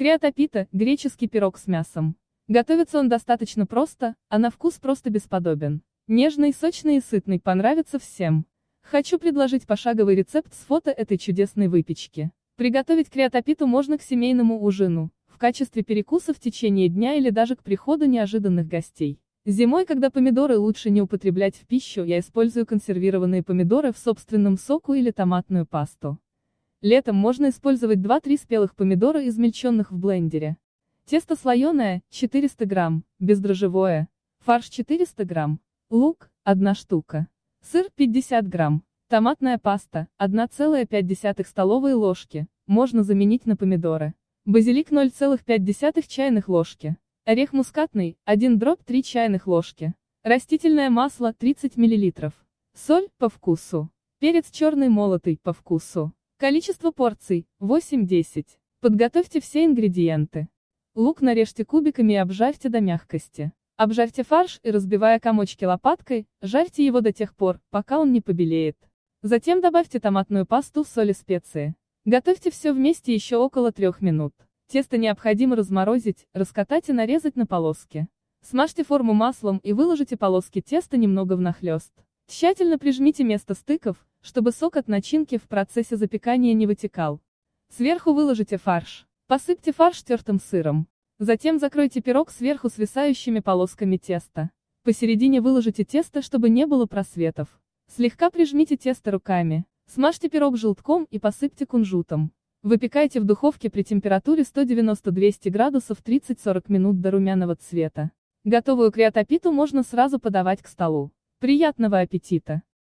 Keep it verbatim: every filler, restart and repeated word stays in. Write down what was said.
Креатопита – греческий пирог с мясом. Готовится он достаточно просто, а на вкус просто бесподобен. Нежный, сочный и сытный, понравится всем. Хочу предложить пошаговый рецепт с фото этой чудесной выпечки. Приготовить креатопиту можно к семейному ужину, в качестве перекуса в течение дня или даже к приходу неожиданных гостей. Зимой, когда помидоры лучше не употреблять в пищу, я использую консервированные помидоры в собственном соку или томатную пасту. Летом можно использовать два-три спелых помидора, измельченных в блендере. Тесто слоеное, четыреста грамм, бездрожжевое, фарш четыреста грамм, лук, одна штука, сыр, пятьдесят грамм, томатная паста, одна целая пять десятых столовые ложки, можно заменить на помидоры, базилик ноль целых пять десятых чайных ложки, орех мускатный, один дробь три чайных ложки, растительное масло, тридцать миллилитров, соль, по вкусу, перец черный молотый, по вкусу. Количество порций – восемь-десять. Подготовьте все ингредиенты. Лук нарежьте кубиками и обжарьте до мягкости. Обжарьте фарш и, разбивая комочки лопаткой, жарьте его до тех пор, пока он не побелеет. Затем добавьте томатную пасту, соль и специи. Готовьте все вместе еще около трёх минут. Тесто необходимо разморозить, раскатать и нарезать на полоски. Смажьте форму маслом и выложите полоски теста немного внахлёст. Тщательно прижмите место стыков, чтобы сок от начинки в процессе запекания не вытекал. Сверху выложите фарш. Посыпьте фарш тертым сыром. Затем закройте пирог сверху свисающими полосками теста. Посередине выложите тесто, чтобы не было просветов. Слегка прижмите тесто руками. Смажьте пирог желтком и посыпьте кунжутом. Выпекайте в духовке при температуре сто девяносто — двести градусов тридцать-сорок минут до румяного цвета. Готовую креатопиту можно сразу подавать к столу. Приятного аппетита!